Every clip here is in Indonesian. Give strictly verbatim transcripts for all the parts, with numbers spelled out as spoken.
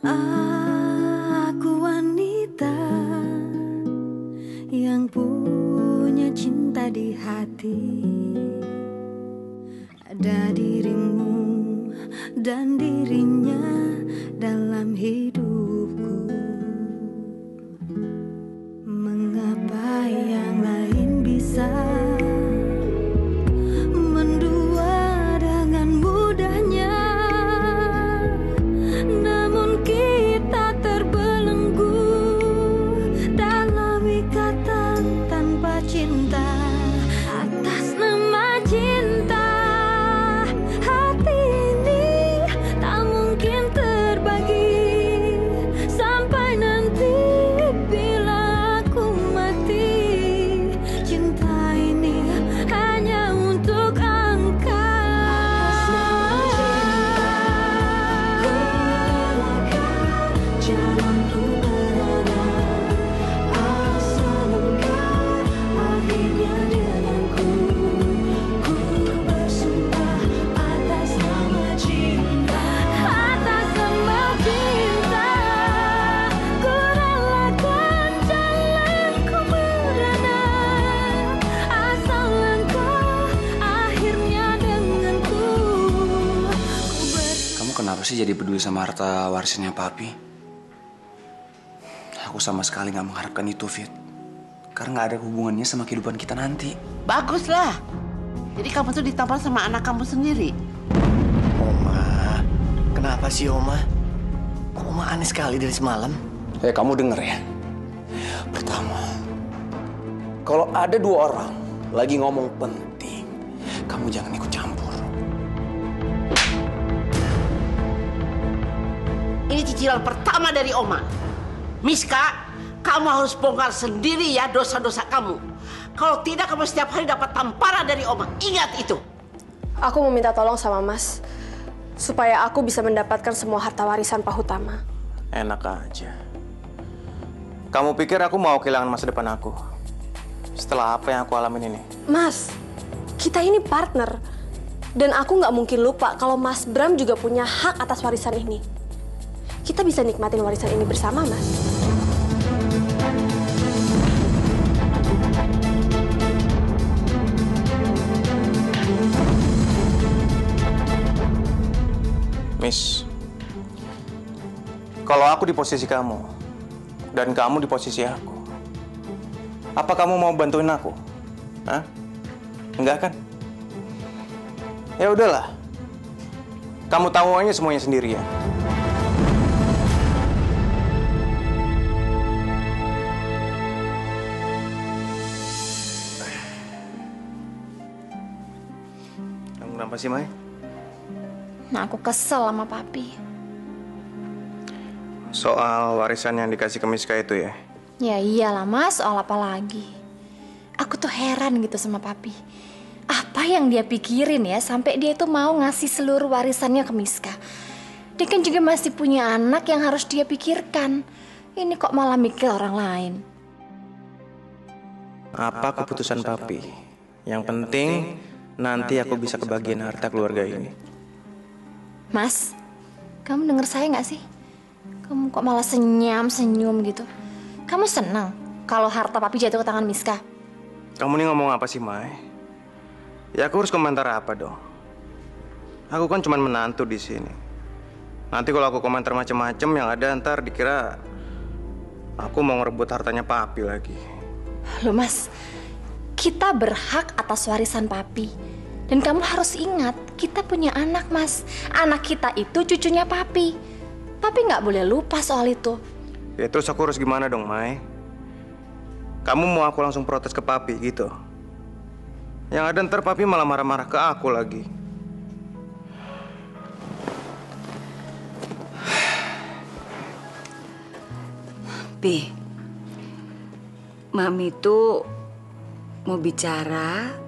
Aku wanita yang punya cinta di hati. Ada dirimu dan dirinya dalam hidupku. Mengapa yang lain bisa mendua dengan mudahnya, namun kita terbelenggu dalam ikatan tanpa cinta. Atas nama cinta, hati ini tak mungkin terbagi. Sampai nanti bila aku mati, cinta ini hanya untuk Angka. Atas nama cinta, ku relakan jalanku berada. Asal engkau akhirnya denganku. Ku bersumpah atas nama cinta. Atas nama cinta, ku relakan jalanku berada. Asal engkau akhirnya denganku. Ku bersumpah. Kamu kenapa sih jadi peduli sama harta warisannya Papi? Aku sama sekali nggak mengharapkan itu, Fit. Karena nggak ada hubungannya sama kehidupan kita nanti. Baguslah. Jadi kamu tuh ditampar sama anak kamu sendiri. Oma, kenapa sih Oma? Kok Oma aneh sekali dari semalam? Eh, kamu denger ya. Pertama, kalau ada dua orang lagi ngomong penting, kamu jangan ikut campur. Ini cicilan pertama dari Oma. Miska, kamu harus bongkar sendiri ya dosa-dosa kamu. Kalau tidak, kamu setiap hari dapat tamparan dari Oma. Ingat itu. Aku mau minta tolong sama Mas supaya aku bisa mendapatkan semua harta warisan Pak Utama. Enak aja. Kamu pikir aku mau kehilangan masa depan aku setelah apa yang aku alamin ini? Mas, kita ini partner dan aku nggak mungkin lupa kalau Mas Bram juga punya hak atas warisan ini. Kita bisa nikmatin warisan ini bersama, Mas. Miss, kalau aku di posisi kamu dan kamu di posisi aku, apa kamu mau bantuin aku? Hah? Enggak kan? Ya udahlah, kamu tahu aja semuanya sendiri ya. Kamu kenapa sih, Mai? Nah, aku kesel sama Papi. Soal warisan yang dikasih ke Miska itu ya? Ya iyalah Mas, soal apa lagi? Aku tuh heran gitu sama Papi. Apa yang dia pikirin ya sampai dia tuh mau ngasih seluruh warisannya ke Miska? Dia kan juga masih punya anak yang harus dia pikirkan. Ini kok malah mikir orang lain. Apa keputusan Papi? Yang penting nanti aku bisa kebagian harta keluarga ini. Mas, kamu denger saya nggak sih? Kamu kok malah senyum-senyum gitu? Kamu senang kalau harta Papi jatuh ke tangan Miska? Kamu nih ngomong apa sih, Mai? Ya aku harus komentar apa dong? Aku kan cuma menantu di sini. Nanti kalau aku komentar macam-macam yang ada ntar dikira aku mau ngerebut hartanya Papi lagi. Loh Mas, kita berhak atas warisan Papi. Dan kamu harus ingat, kita punya anak, Mas. Anak kita itu cucunya Papi. Papi nggak boleh lupa soal itu. Ya terus aku harus gimana dong, Mai? Kamu mau aku langsung protes ke Papi gitu? Yang ada ntar Papi malah marah-marah ke aku lagi. Pi, Mami tuh mau bicara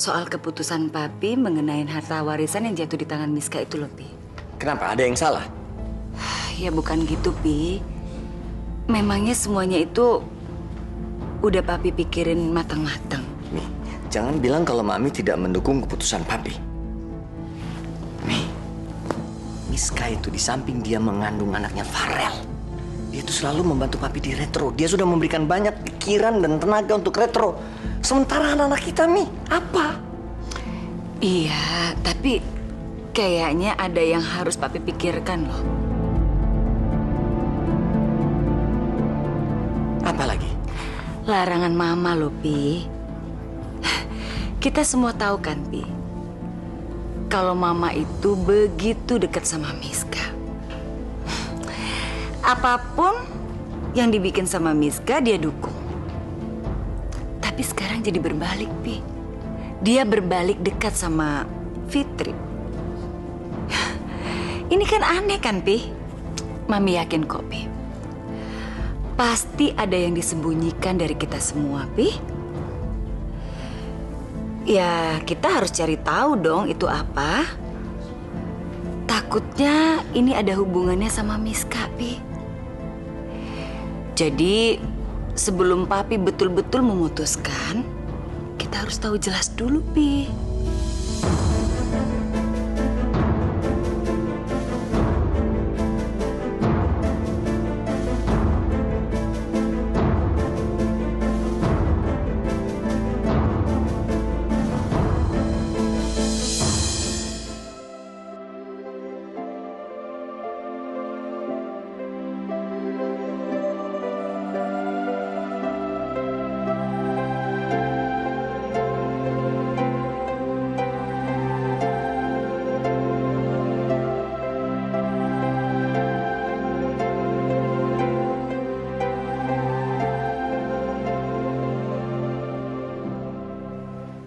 soal keputusan Papi mengenai harta warisan yang jatuh di tangan Miska itu loh, Pi. Kenapa? Ada yang salah? Ya bukan gitu, Pi. Memangnya semuanya itu udah Papi pikirin matang-matang. Mi, jangan bilang kalau Mami tidak mendukung keputusan Papi. Mi, Mi Miska itu di samping dia mengandung anaknya Farel, dia itu selalu membantu Papi di Retro. Dia sudah memberikan banyak pikiran dan tenaga untuk Retro. Sementara anak-anak kita, Mi, apa? Iya, tapi kayaknya ada yang harus Papi pikirkan loh. Apa lagi? Larangan Mama loh, Pi. Kita semua tahu kan, Pi, kalau Mama itu begitu dekat sama Miska. Apapun yang dibikin sama Miska, dia dukung. Tapi sekarang jadi berbalik, Pi. Dia berbalik dekat sama Fitri. Ini kan aneh kan, Pi? Mami yakin kok, Pi. Pasti ada yang disembunyikan dari kita semua, Pi. Ya, kita harus cari tahu dong itu apa. Takutnya ini ada hubungannya sama Miska, Pi. Jadi, sebelum Papi betul-betul memutuskan, kita harus tahu jelas dulu, Pi.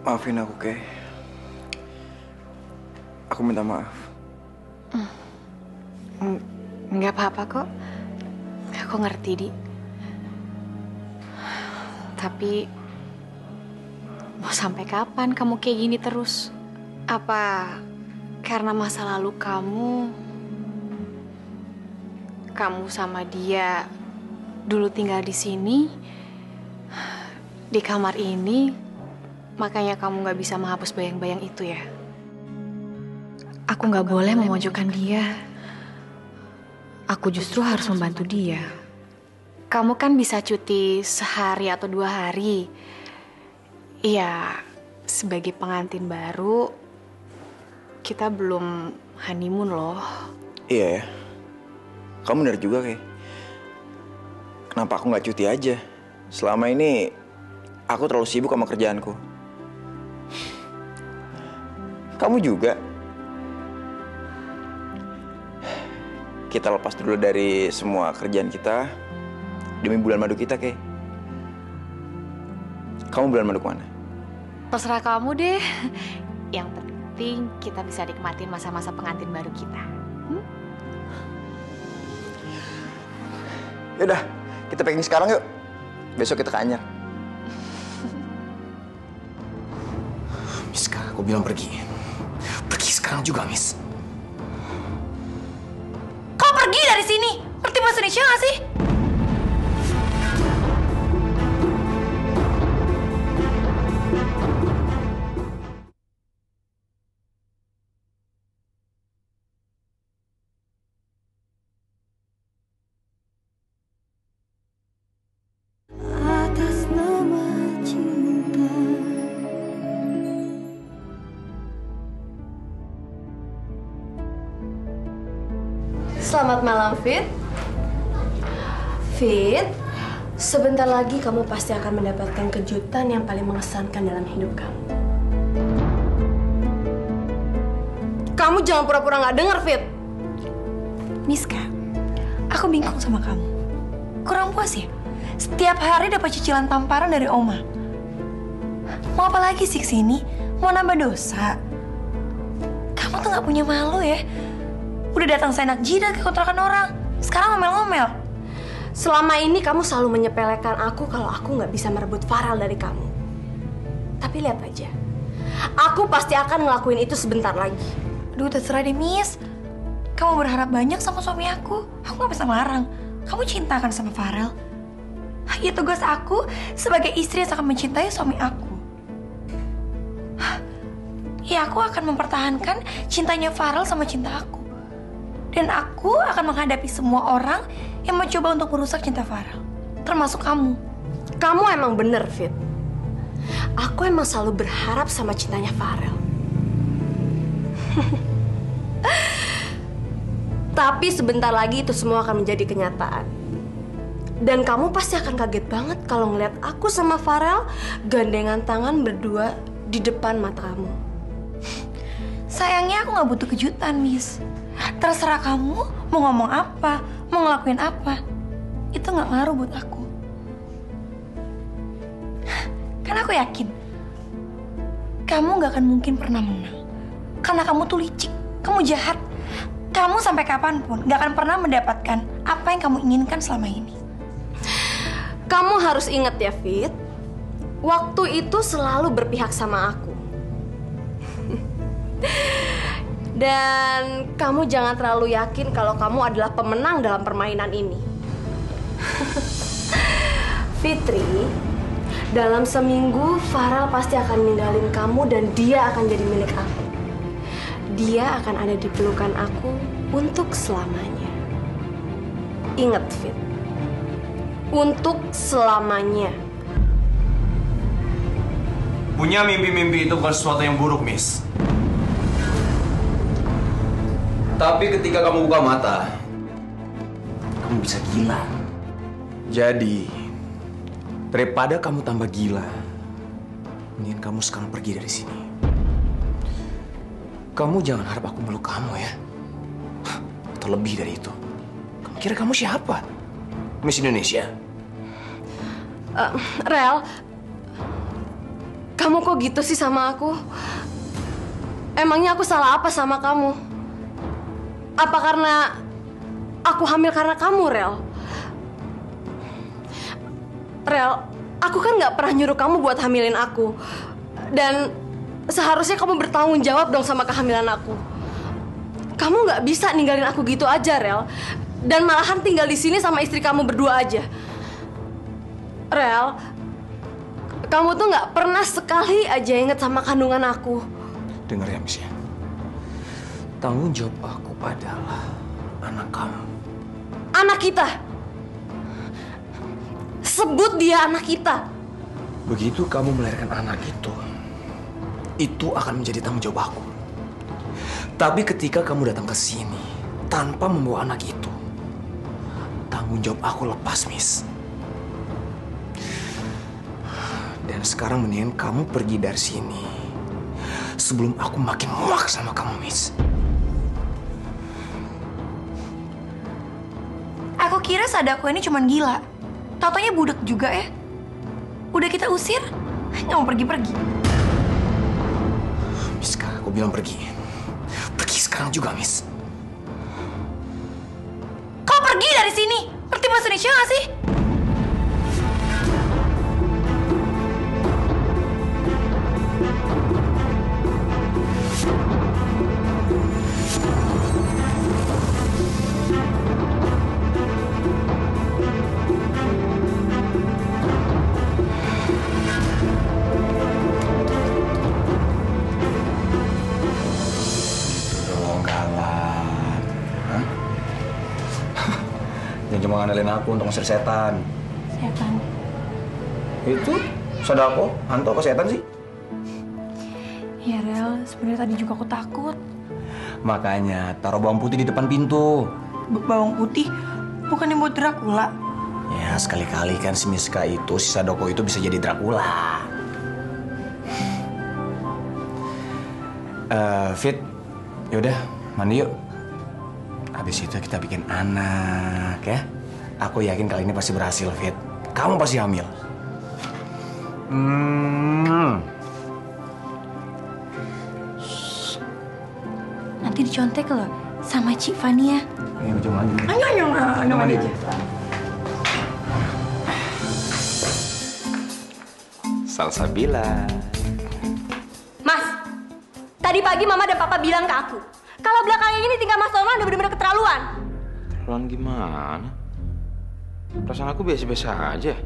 Maafin aku, Kay. Aku minta maaf. Mm. Nggak apa-apa kok. Aku ngerti, Di. Tapi mau sampai kapan kamu kayak gini terus? Apa karena masa lalu kamu, kamu sama dia dulu tinggal di sini, di kamar ini? Makanya kamu gak bisa menghapus bayang-bayang itu ya? Aku gak boleh memojokkan dia. Aku justru harus membantu dia. Kamu kan bisa cuti sehari atau dua hari. Iya, sebagai pengantin baru, kita belum honeymoon loh. Iya ya. Kamu benar juga, Kay. Kenapa aku gak cuti aja? Selama ini aku terlalu sibuk sama kerjaanku. Kamu juga. Kita lepas dulu dari semua kerjaan kita demi bulan madu kita, Kay. Kamu bulan madu mana? Terserah kamu deh. Yang penting kita bisa nikmatin masa-masa pengantin baru kita. Hmm? Yaudah, kita packing sekarang yuk. Besok kita ke Anyar. Miska, aku bilang pergi. Pergi sekarang juga, Miss. Kau pergi dari sini? Ngerti bahasa Indonesia nggak sih? Selamat malam, Fit. Fit, sebentar lagi kamu pasti akan mendapatkan kejutan yang paling mengesankan dalam hidup kamu. Kamu jangan pura-pura nggak dengar, Fit. Miska, aku bingung sama kamu. Kurang puas ya? Setiap hari dapat cicilan tamparan dari Oma. Mau apa lagi sih kesini? Mau nambah dosa? Kamu tuh nggak punya malu ya? Udah datang seenak jidat ke kontrakan orang. Sekarang ngomel-ngomel. Selama ini kamu selalu menyepelekan aku kalau aku nggak bisa merebut Farel dari kamu. Tapi lihat aja, aku pasti akan ngelakuin itu sebentar lagi. Aduh, terserah deh, Miss. Kamu berharap banyak sama suami aku. Aku nggak bisa melarang. Kamu cinta kan sama Farel? Ya, tugas aku sebagai istri yang akan mencintai suami aku. Ya, aku akan mempertahankan cintanya Farel sama cinta aku. Dan aku akan menghadapi semua orang yang mencoba untuk merusak cinta Farel. Termasuk kamu. Kamu emang bener, Fit. Aku emang selalu berharap sama cintanya Farel. Tapi sebentar lagi itu semua akan menjadi kenyataan. Dan kamu pasti akan kaget banget kalau ngeliat aku sama Farel gandengan tangan berdua di depan mata kamu. Sayangnya aku nggak butuh kejutan, Miss. Terserah kamu mau ngomong apa, mau ngelakuin apa. Itu nggak ngaruh buat aku. Kan aku yakin kamu nggak akan mungkin pernah menang. Karena kamu tuh licik, kamu jahat. Kamu sampai kapanpun nggak akan pernah mendapatkan apa yang kamu inginkan selama ini. Kamu harus ingat ya, Fit. Waktu itu selalu berpihak sama aku. Dan kamu jangan terlalu yakin kalau kamu adalah pemenang dalam permainan ini. Fitri, dalam seminggu Farel pasti akan ninggalin kamu dan dia akan jadi milik aku. Dia akan ada di pelukan aku untuk selamanya. Ingat, Fit. Untuk selamanya. Punya mimpi-mimpi itu bukan sesuatu yang buruk, Miss. Tapi ketika kamu buka mata, kamu bisa gila. Jadi, daripada kamu tambah gila, mendingan kamu sekarang pergi dari sini. Kamu jangan harap aku meluk kamu ya. Hah, atau lebih dari itu. Kamu kira kamu siapa? Miss Indonesia? Uh, Rel, kamu kok gitu sih sama aku? Emangnya aku salah apa sama kamu? Apa karena aku hamil karena kamu, Rel? Rel, aku kan nggak pernah nyuruh kamu buat hamilin aku. Dan seharusnya kamu bertanggung jawab dong sama kehamilan aku. Kamu nggak bisa ninggalin aku gitu aja, Rel. Dan malahan tinggal di sini sama istri kamu berdua aja. Rel, kamu tuh nggak pernah sekali aja inget sama kandungan aku. Dengar ya, Miss ya. Tanggung jawab aku adalah anak kamu. Anak kita? Sebut dia anak kita. Begitu kamu melahirkan anak itu, itu akan menjadi tanggung jawab aku. Tapi ketika kamu datang ke sini tanpa membawa anak itu, tanggung jawab aku lepas, Miss. Dan sekarang mendingan kamu pergi dari sini sebelum aku makin muak sama kamu, Miss. Aku kira sadaku ini cuman gila. Tatonya budak juga ya. Udah kita usir, nggak mau pergi-pergi. Miska, aku bilang pergi. Pergi sekarang juga, Miss. Kau pergi dari sini? Ngerti bahasa Indonesia nggak sih? Ngandelin aku untuk ngusir setan. Setan? Itu saudaraku, Anto, kok setan sih? Ya, Rel, sebenarnya tadi juga aku takut. Makanya taruh bawang putih di depan pintu. B bawang putih? Bukannya buat Dracula? Ya, sekali-kali kan si Miska itu, si Sadoko itu bisa jadi Dracula. uh, Fit, yaudah, mandi yuk. Habis itu kita bikin anak, ya. Aku yakin kali ini pasti berhasil, Fit. Kamu pasti hamil. Hmm. Nanti dicontek loh sama Cik Fania. Ayo, coba aja. Ayo, ayo, ayo, ayo, ayo. Salsa Bila. Mas, tadi pagi Mama dan Papa bilang ke aku, kalau belakangan ini tinggal Mas Tono udah bener-bener keterlaluan. Keterlaluan gimana? Perasaan aku biasa-biasa aja.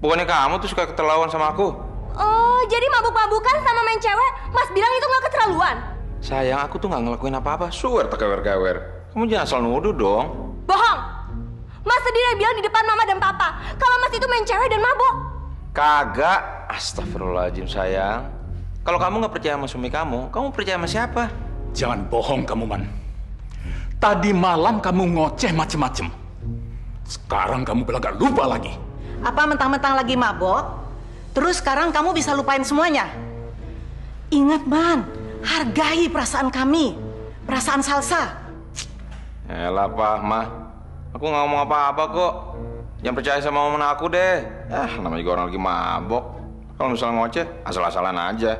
Bukannya kamu tuh suka keterlaluan sama aku? Oh, jadi mabuk-mabukan sama main cewek, Mas bilang itu nggak keterlaluan? Sayang, aku tuh nggak ngelakuin apa-apa. Suwer tak kewer-kewer. Kamu jangan asal nuduh dong. Bohong! Mas sendiri bilang di depan Mama dan Papa kalau Mas itu main cewek dan mabuk. Kagak. Astagfirullahaladzim sayang. Kalau kamu nggak percaya sama suami kamu, kamu percaya sama siapa? Jangan bohong kamu, Man. Tadi malam kamu ngoceh macem-macem. Sekarang kamu belaga lupa lagi. Apa mentang-mentang lagi mabok? Terus sekarang kamu bisa lupain semuanya? Ingat, Man. Hargai perasaan kami. Perasaan Salsa. Elah, Pak, Ma. Aku nggak ngomong apa-apa kok. Jangan percaya sama omongan aku deh. Ah, namanya juga orang lagi mabok. Kalau misalnya ngoceh, asal-asalan aja.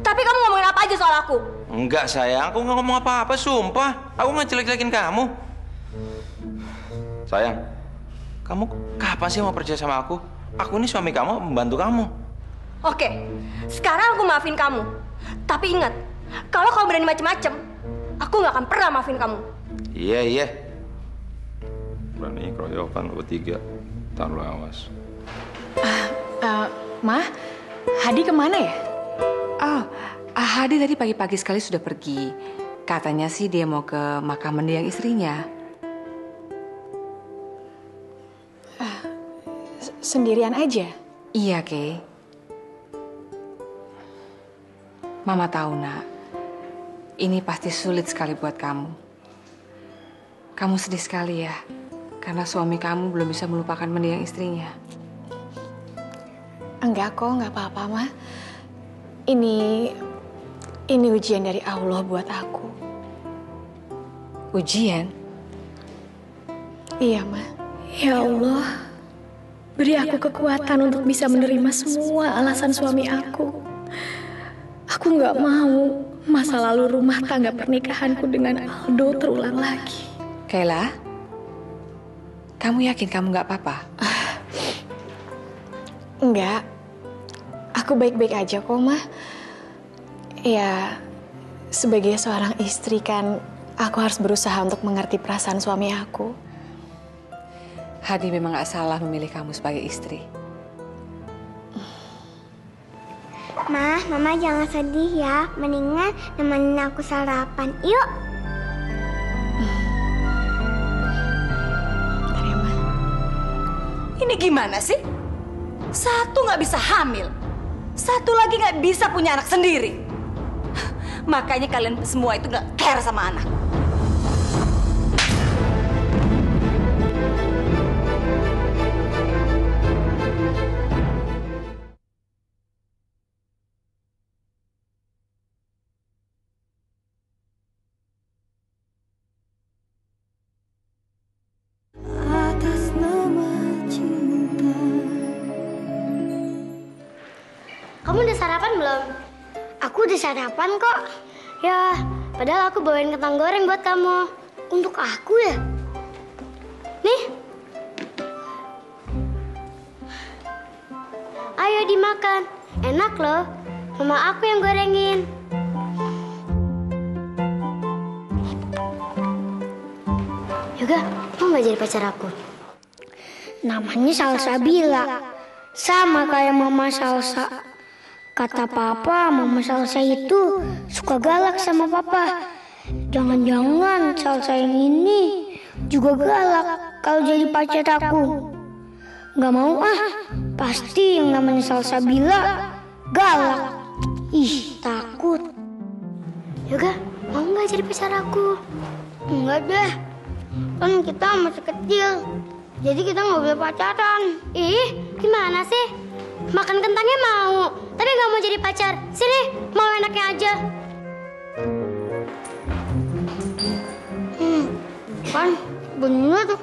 Tapi kamu ngomongin apa aja soal aku? Enggak, sayang. Aku nggak ngomong apa-apa, sumpah. Aku nggak jelek-jelekin kamu. Sayang, kamu kapan sih mau percaya sama aku? Aku ini suami kamu, membantu kamu. Oke, sekarang aku maafin kamu. Tapi ingat, kalau kamu berani macem-macem, aku nggak akan pernah maafin kamu. Iya, iya. Berani keroyokan lo bertiga. Ntar lo awas. Uh, uh, Ma, Hadi kemana ya? Oh, Hadi tadi pagi-pagi sekali sudah pergi. Katanya sih dia mau ke makam mendiang istrinya. Uh, sendirian aja? Iya, Kay. Mama tahu, Nak. Ini pasti sulit sekali buat kamu. Kamu sedih sekali ya, karena suami kamu belum bisa melupakan mendiang istrinya. Enggak kok, enggak apa-apa, Ma. Ini, ini ujian dari Allah buat aku. Ujian? Iya, Ma. Ya Allah, beri aku kekuatan untuk bisa menerima semua alasan suami aku. Aku enggak mau masa lalu rumah tangga pernikahanku dengan Aldo terulang lagi. Kayla, kamu yakin kamu nggak apa-apa? Uh, enggak, aku baik-baik aja kok, Ma. Ya, sebagai seorang istri kan, aku harus berusaha untuk mengerti perasaan suami aku. Hadi memang nggak salah memilih kamu sebagai istri. Ma, Mama jangan sedih ya. Mendingan nemenin aku sarapan, yuk. Ini gimana sih? Satu nggak bisa hamil, satu lagi nggak bisa punya anak sendiri. Makanya kalian semua itu nggak care sama anak. Sarapan kok. Ya, padahal aku bawain kentang goreng buat kamu. Untuk aku ya? Nih. Ayo dimakan. Enak loh. Mama aku yang gorengin. Yoga, mau gak jadi pacar aku? Namanya Salsa Bila. Sama kayak Mama Salsa. Kata Papa, Mama Salsa itu suka galak sama Papa. Jangan-jangan Salsa yang ini juga galak kalau jadi pacar aku. Gak mau ah, pasti yang namanya Salsa Bila galak. Ih, takut. Yoga, mau gak jadi pacar aku? Enggak deh, kan kita masih kecil. Jadi kita gak boleh pacaran. Ih, gimana sih? Makan kentangnya mau, tapi nggak mau jadi pacar. Sini, mau enaknya aja. Hmm, kan bener tuh.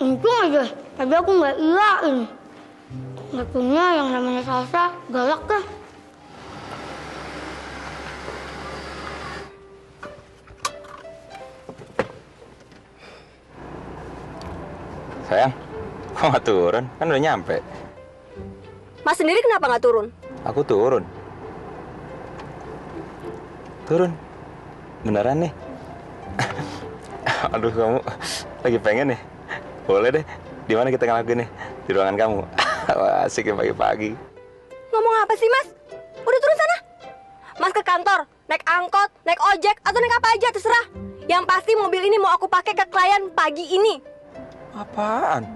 Untung aja, tapi aku nggak ilain. Maksudnya yang namanya Salsa galak deh. Sayang, kok nggak turun? Kan udah nyampe. Mas sendiri kenapa nggak turun? Aku turun. Turun. Beneran nih. Aduh, kamu lagi pengen nih. Boleh deh. Di mana kita ngelakuin nih? Di ruangan kamu. Wah, asik ya pagi-pagi. Ngomong apa sih, Mas? Udah turun sana. Mas ke kantor, naik angkot, naik ojek, atau naik apa aja terserah. Yang pasti mobil ini mau aku pakai ke klien pagi ini. Apaan?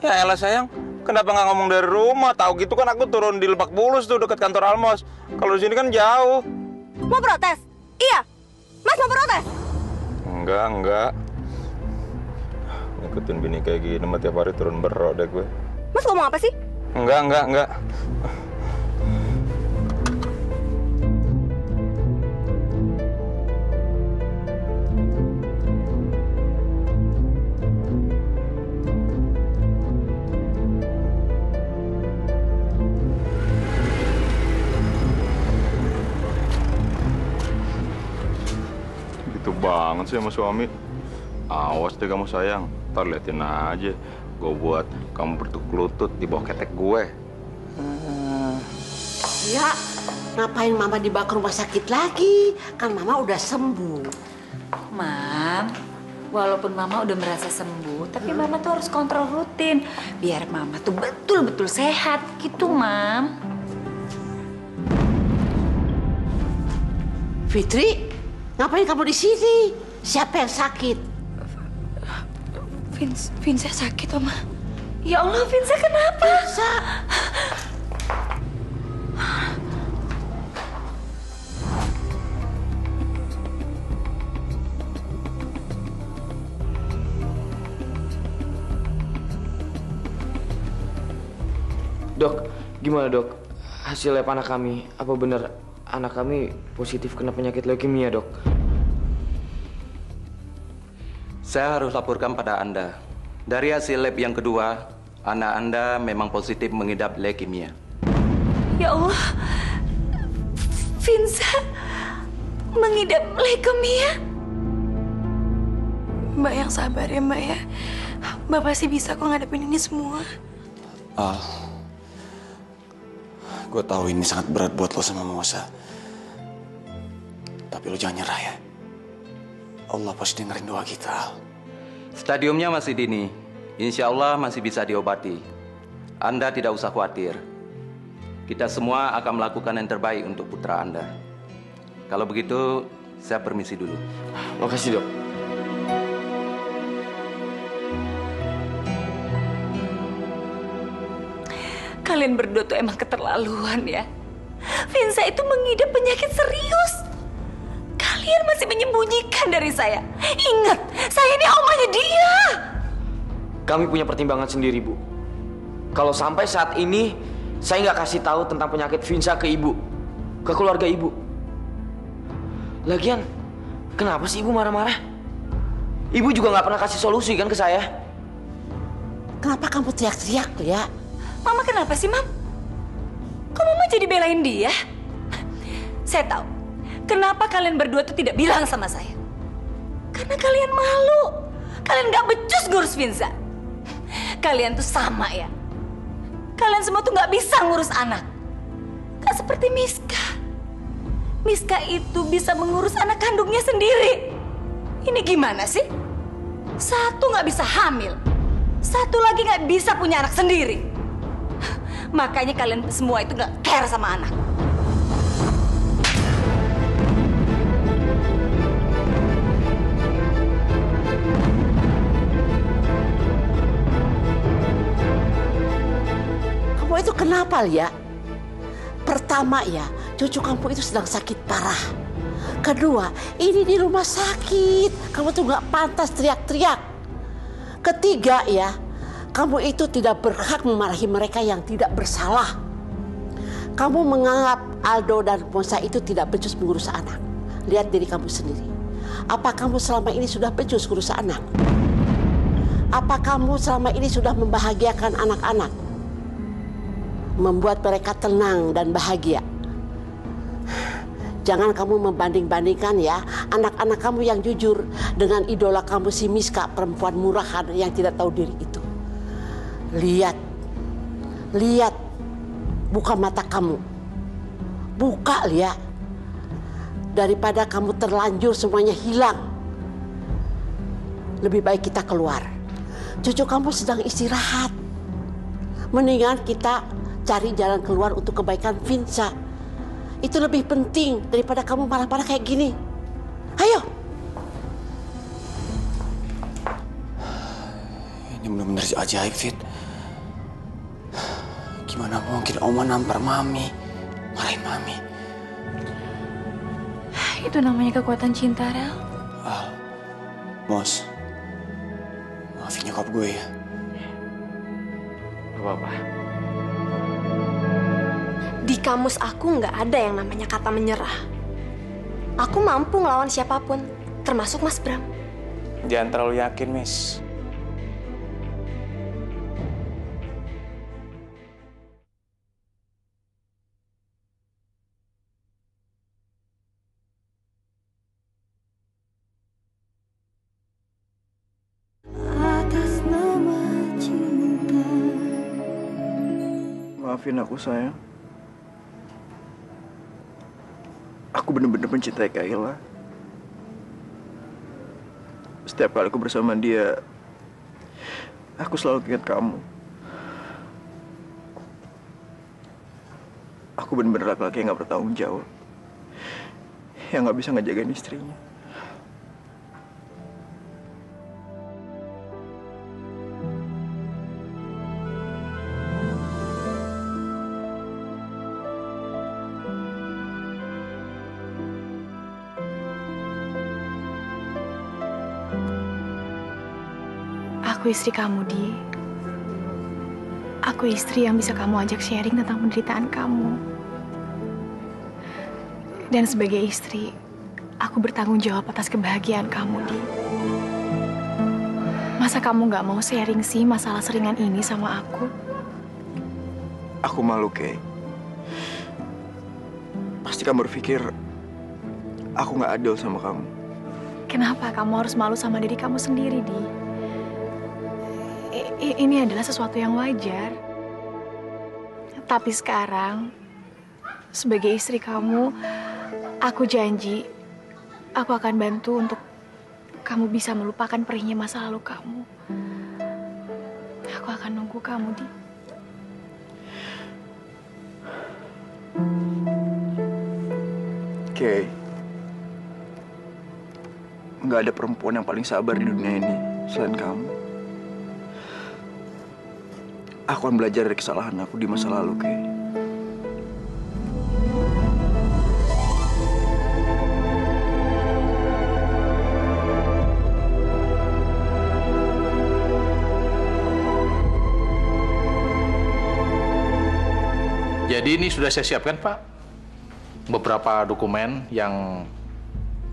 Ya elah sayang, kenapa nggak ngomong dari rumah? Tahu gitu kan aku turun di Lebak Bulus tuh dekat kantor Almos. Kalau di sini kan jauh. Mau protes? Iya. Mas mau protes? Enggak, enggak. Ngikutin bini kayak gini, mah tiap hari turun berok deh gue. Mas ngomong apa sih? Enggak, enggak, enggak. Banget sih sama suami. Awas deh kamu sayang, ntar liatin aja gue buat kamu bertukuk lutut di bawah ketek gue. uh... Ya, ngapain mama dibawa ke rumah sakit lagi? Kan mama udah sembuh. Mam, walaupun mama udah merasa sembuh, tapi hmm. mama tuh harus kontrol rutin biar mama tuh betul-betul sehat gitu, Mam. Fitri, ngapain kamu di sini? Siapa yang sakit? Vinsa, Vinsa sakit, Oma. Ya Allah, Vinsa kenapa? Vinsa. Dok, gimana Dok? Hasil lab anak kami, apa benar anak kami positif kena penyakit leukemia, Dok? Saya harus laporkan pada Anda. Dari hasil lab yang kedua, anak Anda memang positif mengidap leukemia. Ya Allah, Vinsa mengidap leukemia? Mbak yang sabar ya, Mbak ya. Mbak pasti bisa kok ngadepin ini semua. Ah, uh, gue tahu ini sangat berat buat lo sama Musa. Tapi lo jangan nyerah ya. Allah pasti dengerin doa kita. Stadiumnya masih dini. Insya Allah masih bisa diobati. Anda tidak usah khawatir. Kita semua akan melakukan yang terbaik untuk putra Anda. Kalau begitu, saya permisi dulu. Makasih, Dok. Kalian berdua tuh emang keterlaluan ya. Vinsa itu mengidap penyakit serius. Kalian masih menyembunyikan dari saya. Ingat, saya ini omanya dia. Kami punya pertimbangan sendiri, Bu. Kalau sampai saat ini saya nggak kasih tahu tentang penyakit Vinsa ke Ibu, ke keluarga Ibu. Lagian, kenapa sih Ibu marah-marah? Ibu juga nggak pernah kasih solusi kan ke saya. Kenapa kamu teriak-teriak ya? Mama kenapa sih, Mam? Kok Mama jadi belain dia? Saya tahu. Kenapa kalian berdua tuh tidak bilang sama saya? Karena kalian malu. Kalian gak becus ngurus Vinsa. Kalian tuh sama ya. Kalian semua tuh gak bisa ngurus anak. Gak seperti Miska. Miska itu bisa mengurus anak kandungnya sendiri. Ini gimana sih? Satu gak bisa hamil. Satu lagi gak bisa punya anak sendiri. Makanya kalian semua itu gak care sama anak. Itu kenapa ya? Pertama ya, cucu kamu itu sedang sakit parah. Kedua, ini di rumah sakit. Kamu tuh nggak pantas teriak-teriak. Ketiga ya, kamu itu tidak berhak memarahi mereka yang tidak bersalah. Kamu menganggap Aldo dan Musa itu tidak becus mengurus anak. Lihat diri kamu sendiri. Apa kamu selama ini sudah becus mengurus anak? Apa kamu selama ini sudah membahagiakan anak-anak? Membuat mereka tenang dan bahagia. Jangan kamu membanding-bandingkan ya anak-anak kamu yang jujur dengan idola kamu si Miska, perempuan murahan yang tidak tahu diri itu. Lihat, lihat, buka mata kamu, buka lihat. Daripada kamu terlanjur semuanya hilang, lebih baik kita keluar. Cucu kamu sedang istirahat, mendingan kita cari jalan keluar untuk kebaikan Vinsa. Itu lebih penting daripada kamu marah-marah kayak gini. Ayo. Ini benar-benar ajaib, Fit. Gimana mungkin Oma nampar Mami, marahin Mami. Itu namanya kekuatan cinta, Rel. Al, Mos, maafin nyokap gue ya. Gak apa-apa. Di kamus aku nggak ada yang namanya kata menyerah. Aku mampu ngelawan siapapun, termasuk Mas Bram. Jangan terlalu yakin, Miss. Maafin aku, sayang. Aku benar-benar mencintai Kayla. Setiap kali aku bersama dia, aku selalu ingat kamu. Aku benar-benar laki-laki yang gak bertanggung jawab, yang gak bisa ngejagain istrinya. Aku istri kamu, Di. Aku istri yang bisa kamu ajak sharing tentang penderitaan kamu. Dan sebagai istri, aku bertanggung jawab atas kebahagiaan kamu, Di. Masa kamu nggak mau sharing sih masalah seringan ini sama aku? Aku malu, Kay. Pasti kamu berpikir aku nggak adil sama kamu. Kenapa kamu harus malu sama diri kamu sendiri, Di? I, ini adalah sesuatu yang wajar. Tapi sekarang, sebagai istri kamu, aku janji, aku akan bantu untuk kamu bisa melupakan perihnya masa lalu kamu. Aku akan nunggu kamu, Di. Oke. Nggak ada perempuan yang paling sabar di dunia ini selain kamu. Aku akan belajar dari kesalahan aku di masa lalu, Kay. Jadi ini sudah saya siapkan, Pak. Beberapa dokumen yang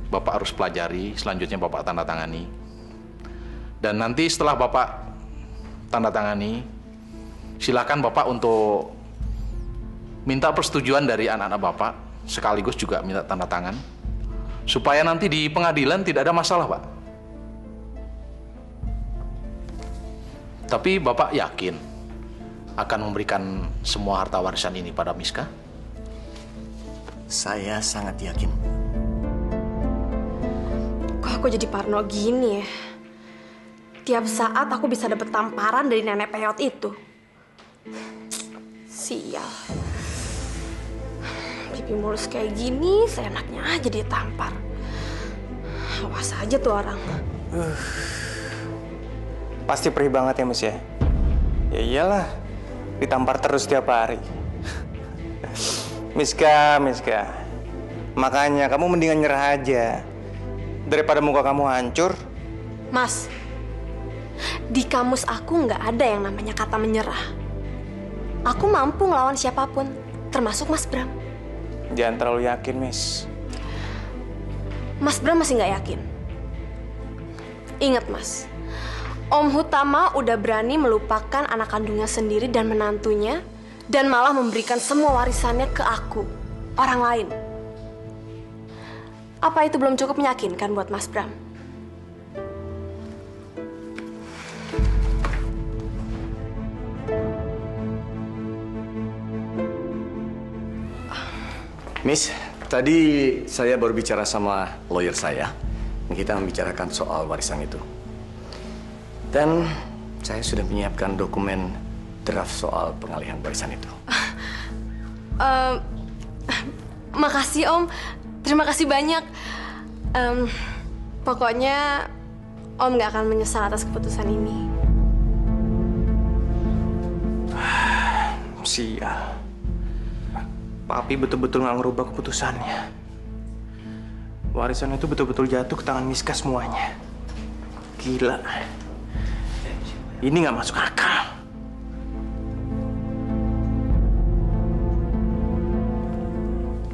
Bapak harus pelajari, selanjutnya Bapak tanda tangani. Dan nanti setelah Bapak tanda tangani, silakan Bapak untuk minta persetujuan dari anak-anak Bapak, sekaligus juga minta tanda tangan, supaya nanti di pengadilan tidak ada masalah, Pak. Tapi Bapak yakin akan memberikan semua harta warisan ini pada Miska? Saya sangat yakin. Kok aku jadi parno gini ya? Tiap saat aku bisa dapat tamparan dari nenek peyot itu. Sial, pipi mulus kayak gini, seenaknya aja dia tampar. Awas aja tuh orang. Uh, pasti perih banget ya, Mas ya? Ya iyalah, ditampar terus tiap hari. Miska, Miska, makanya kamu mendingan nyerah aja daripada muka kamu hancur. Mas, di kamus aku nggak ada yang namanya kata menyerah. Aku mampu ngelawan siapapun, termasuk Mas Bram. Jangan terlalu yakin, Miss. Mas Bram masih nggak yakin. Ingat, Mas. Om Utama udah berani melupakan anak kandungnya sendiri dan menantunya, dan malah memberikan semua warisannya ke aku, orang lain. Apa itu belum cukup meyakinkan buat Mas Bram? Miss, tadi saya baru bicara sama lawyer saya. Kita membicarakan soal warisan itu. Dan saya sudah menyiapkan dokumen draft soal pengalihan warisan itu. Uh, uh, makasih, Om. Terima kasih banyak. Um, pokoknya Om nggak akan menyesal atas keputusan ini. Sial. Papi betul-betul nggak ngerubah keputusannya. Warisan itu betul-betul jatuh ke tangan Miska semuanya. Gila. Ini nggak masuk akal.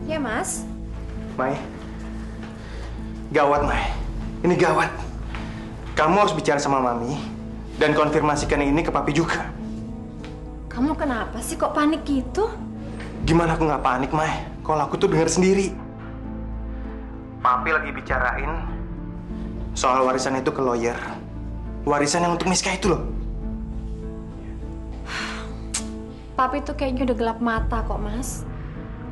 Ya, Mas. Mai. Gawat, Mai. Ini gawat. Kamu harus bicara sama Mami dan konfirmasikan ini ke Papi juga. Kamu kenapa sih kok panik gitu? Gimana aku nggak panik, Mai? Kalau aku tuh dengar sendiri. Papi lagi bicarain soal warisan itu ke lawyer. Warisan yang untuk Miska itu loh. Papi tuh kayaknya udah gelap mata kok, Mas.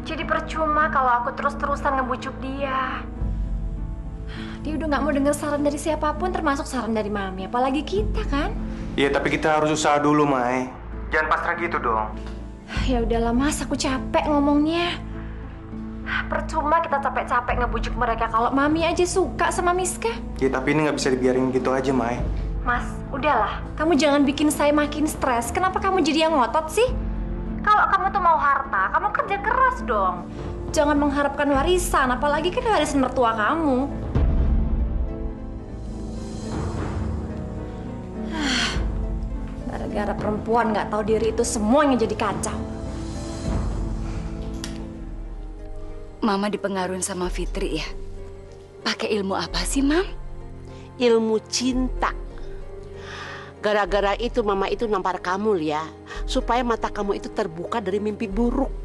Jadi percuma kalau aku terus-terusan ngebujuk dia. Dia udah nggak mau dengar saran dari siapapun, termasuk saran dari Mami. Apalagi kita, kan? Iya, tapi kita harus usaha dulu, Mai. Jangan pasrah gitu dong. Ya udahlah, Mas, aku capek ngomongnya. Percuma kita capek-capek ngebujuk mereka kalau Mami aja suka sama Miska. Ya tapi ini nggak bisa dibiarin gitu aja, Mai. Mas, udahlah. Kamu jangan bikin saya makin stres. Kenapa kamu jadi yang ngotot sih? Kalau kamu tuh mau harta, kamu kerja keras dong. Jangan mengharapkan warisan, apalagi kan warisan mertua kamu. Gara-gara perempuan nggak tahu diri itu semuanya jadi kacau. Mama dipengaruhi sama Fitri ya? Pakai ilmu apa sih, Mam? Ilmu cinta. Gara-gara itu Mama itu nampar kamu, ya, supaya mata kamu itu terbuka dari mimpi buruk.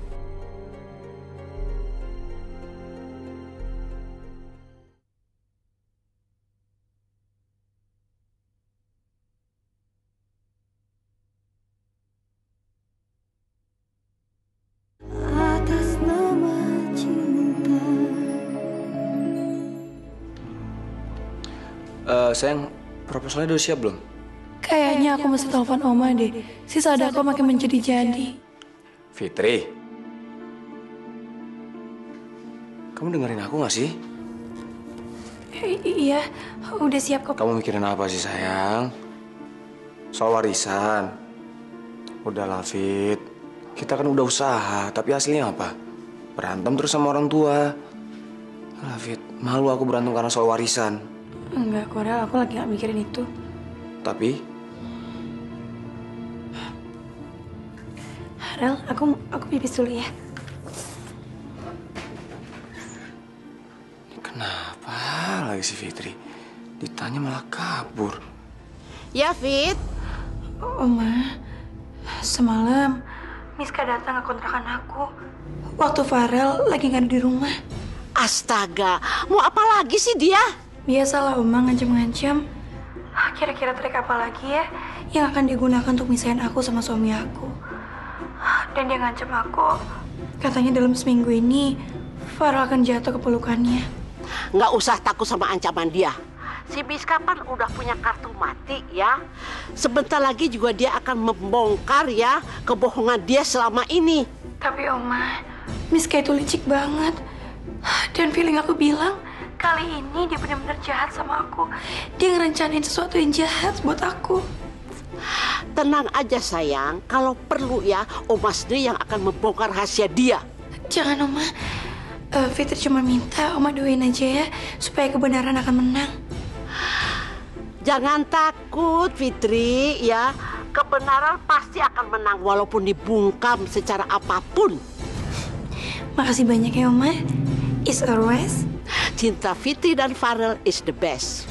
Sayang, proposalnya udah siap belum? Kayaknya aku mesti telepon Oma deh. Si Sadako makin menjadi-jadi. Fitri, kamu dengerin aku gak sih? I iya, udah siap kok. Kamu mikirin apa sih, sayang? Soal warisan. Udahlah, Fit. Kita kan udah usaha, tapi aslinya apa? Berantem terus sama orang tua. Alah, Fit, malu aku berantem karena soal warisan. Enggak, Farel, aku lagi gak mikirin itu. Tapi? Farel, aku aku pipis dulu ya. Kenapa lagi si Fitri? Ditanya malah kabur. Ya, Fit. Oma, semalam Miska datang ke kontrakan aku. Waktu Farel lagi gak ada di rumah. Astaga, mau apa lagi sih dia? Biasalah, Oma, ngancam-ngancam. Kira-kira trik apa lagi ya yang akan digunakan untuk misahin aku sama suami aku? Dan dia ngancam aku. Katanya dalam seminggu ini Farel akan jatuh ke pelukannya. Nggak usah takut sama ancaman dia. Si Miska kan udah punya kartu mati ya. Sebentar lagi juga dia akan membongkar ya kebohongan dia selama ini. Tapi Oma, Miska itu licik banget. Dan feeling aku bilang kali ini dia benar-benar jahat sama aku. Dia ngerencanain sesuatu yang jahat buat aku. Tenang aja, sayang. Kalau perlu ya, Oma sendiri yang akan membongkar rahasia dia. Jangan, Oma. Uh, Fitri cuma minta Oma doain aja ya, supaya kebenaran akan menang. Jangan takut, Fitri, ya. Kebenaran pasti akan menang, walaupun dibungkam secara apapun. Makasih banyak ya, Oma. Is always. Cinta Fitri dan Farel is the best.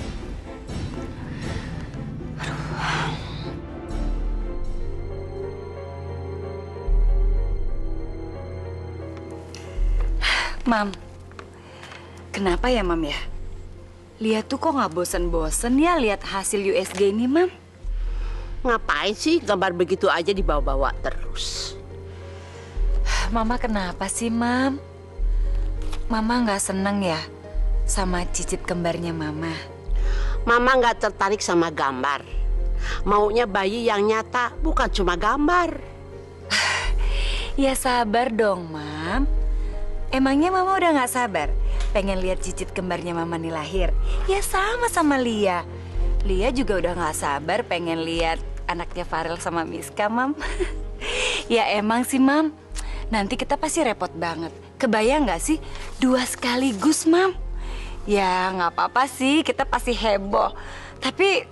Mam, kenapa ya, Mam ya? Lihat tuh kok nggak bosen-bosen ya lihat hasil U S G ini, Mam. Ngapain sih gambar begitu aja dibawa-bawa terus? Mama kenapa sih, Mam? Mama nggak seneng ya sama cicit kembarnya Mama. Mama nggak tertarik sama gambar. Maunya bayi yang nyata, bukan cuma gambar. Ya sabar dong, Mam. Emangnya Mama udah nggak sabar? Pengen lihat cicit kembarnya Mama nih lahir. Ya sama sama Lia. Lia juga udah nggak sabar pengen lihat anaknya Farel sama Miska, Mam. Ya emang sih, Mam. Nanti kita pasti repot banget. Kebayang nggak sih? Dua sekaligus, Mam. Ya nggak apa-apa sih, kita pasti heboh. Tapi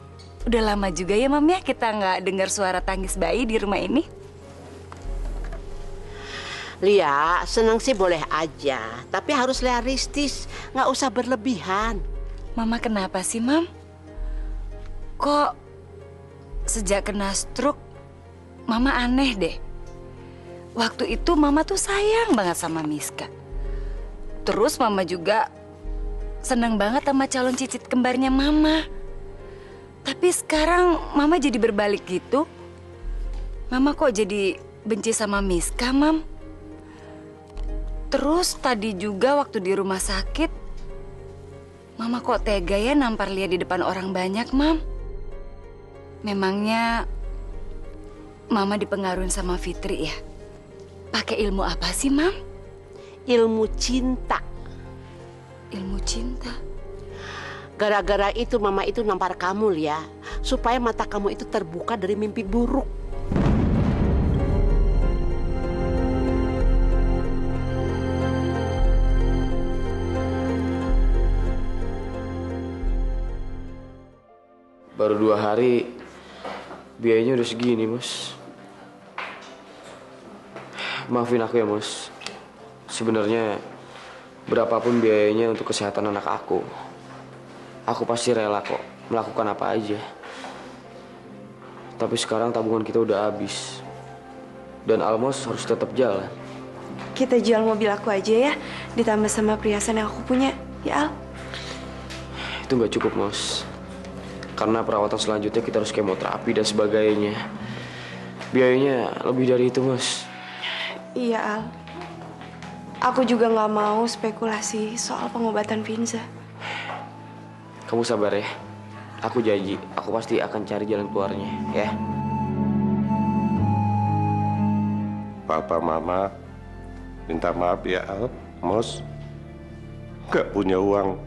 udah lama juga ya, Mam, ya kita nggak dengar suara tangis bayi di rumah ini. Lia, seneng sih boleh aja. Tapi harus realistis, nggak usah berlebihan. Mama kenapa sih, Mam? Kok sejak kena stroke, Mama aneh deh. Waktu itu Mama tuh sayang banget sama Miska. Terus Mama juga seneng banget sama calon cicit kembarnya Mama. Tapi sekarang Mama jadi berbalik gitu. Mama kok jadi benci sama Miska, Mam? Terus tadi juga waktu di rumah sakit, Mama kok tega ya nampar Lia di depan orang banyak, Mam? Memangnya Mama dipengaruhi sama Fitri ya? Pakai ilmu apa sih, Mam? Ilmu cinta. Ilmu cinta? Gara-gara itu Mama itu nampar kamu, Lia. Supaya mata kamu itu terbuka dari mimpi buruk. Baru dua hari, biayanya udah segini, Mas. Maafin aku ya, Mas. Sebenarnya berapapun biayanya untuk kesehatan anak aku, aku pasti rela kok melakukan apa aja. Tapi sekarang tabungan kita udah habis. Dan Almos harus tetap jalan. Kita jual mobil aku aja ya, ditambah sama perhiasan yang aku punya, ya Al? Itu nggak cukup, Mas. Karena perawatan selanjutnya kita harus kemoterapi dan sebagainya. Biayanya lebih dari itu, Mas. Iya, Al. Aku juga nggak mau spekulasi soal pengobatan Vinsa. Kamu sabar ya. Aku janji, aku pasti akan cari jalan keluarnya, ya. Papa, Mama, minta maaf ya, Al. Mos, nggak punya uang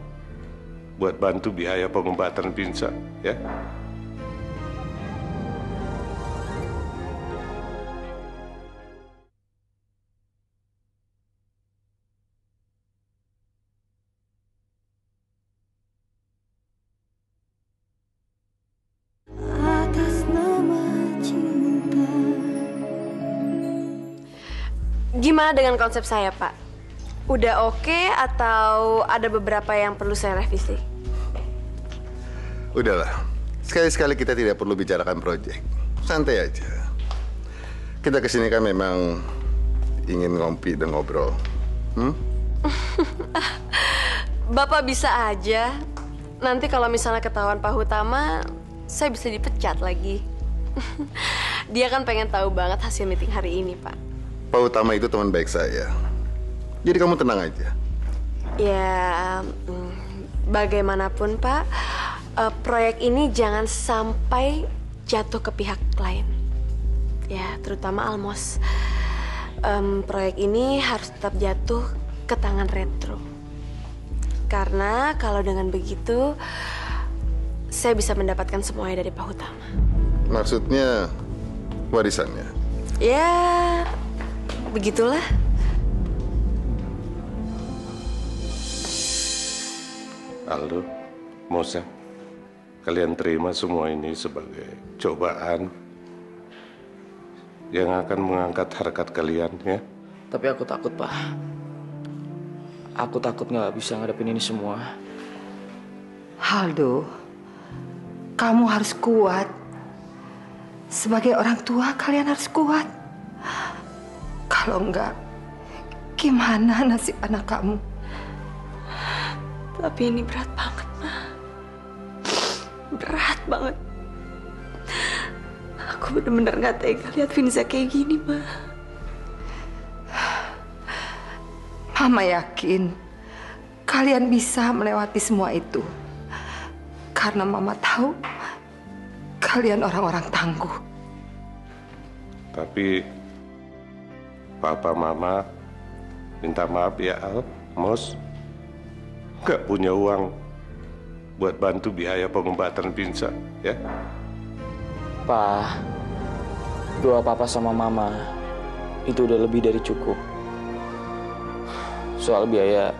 buat bantu biaya pengobatan Vinsa, ya. Gimana dengan konsep saya, Pak? Udah oke okay, atau ada beberapa yang perlu saya revisi? Udahlah, sekali-sekali kita tidak perlu bicarakan proyek. Santai aja. Kita kesini kan memang ingin ngopi dan ngobrol. Hmm? Bapak bisa aja. Nanti kalau misalnya ketahuan Pak Utama, saya bisa dipecat lagi. Dia kan pengen tahu banget hasil meeting hari ini, Pak. Pak Utama itu teman baik saya. Jadi kamu tenang aja. Ya, bagaimanapun Pak, uh, proyek ini jangan sampai jatuh ke pihak lain. Ya, terutama Almos. Um, proyek ini harus tetap jatuh ke tangan Retro. Karena kalau dengan begitu, saya bisa mendapatkan semuanya dari Pak Utama. Maksudnya warisannya? Ya, begitulah. Aldo, Musa, kalian terima semua ini sebagai cobaan yang akan mengangkat harkat kalian, ya. Tapi aku takut, Pak. Aku takut nggak bisa ngadepin ini semua. Aldo, kamu harus kuat. Sebagai orang tua, kalian harus kuat. Kalau enggak, gimana nasib anak kamu? Tapi ini berat banget, Ma. Berat banget. Aku bener-bener gak tega lihat Vinsa kayak gini, Ma. Mama yakin kalian bisa melewati semua itu. Karena Mama tahu kalian orang-orang tangguh. Tapi Papa, Mama, minta maaf ya, Al, Mos. Gak punya uang buat bantu biaya pengobatan Vinsa, ya? Pa, doa Papa sama Mama itu udah lebih dari cukup. Soal biaya,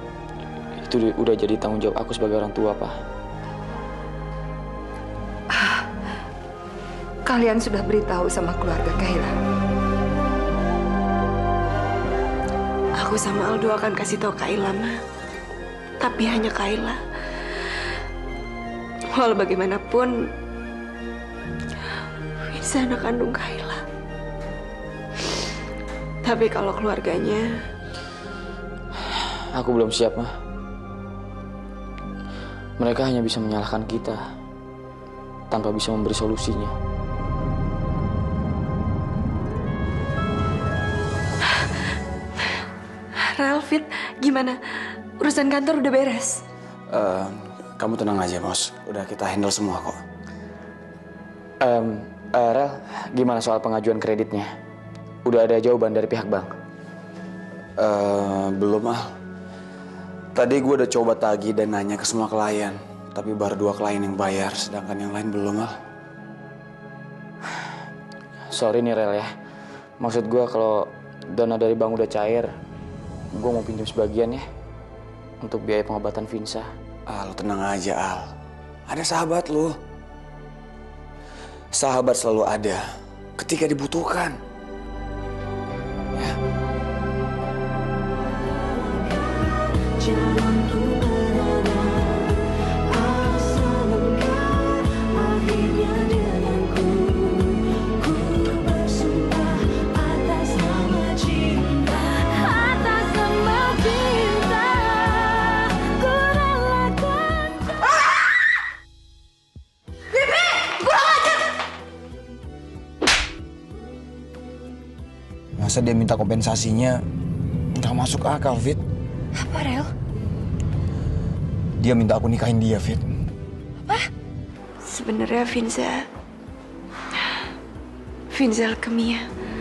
itu udah jadi tanggung jawab aku sebagai orang tua, Pak. Kalian sudah beritahu sama keluarga Kayla? Aku sama Aldo akan kasih tahu Kayla, Ma. Tapi hanya Kayla. Walau bagaimanapun, Vinsa anak kandung Kayla. Tapi kalau keluarganya... Aku belum siap, Ma. Mereka hanya bisa menyalahkan kita tanpa bisa memberi solusinya. Fit, gimana? Urusan kantor udah beres? Uh, kamu tenang aja, Bos. Udah kita handle semua kok. Um, uh, Rel, gimana soal pengajuan kreditnya? Udah ada jawaban dari pihak bank? Uh, belum, Al. Tadi gue udah coba tagih dan nanya ke semua klien. Tapi baru dua klien yang bayar, sedangkan yang lain belum, Al. Sorry nih, Rel ya. Maksud gue kalau dana dari bank udah cair, gue mau pinjam sebagian ya untuk biaya pengobatan Vinsa. Al, tenang aja, Al. Ada sahabat lu. Sahabat selalu ada ketika dibutuhkan. Ya. Masa dia minta kompensasinya, nggak masuk akal, Fit. Apa, Rel? Dia minta aku nikahin dia, Fit. Apa? Sebenarnya Vinsa... Vinsa leukemia.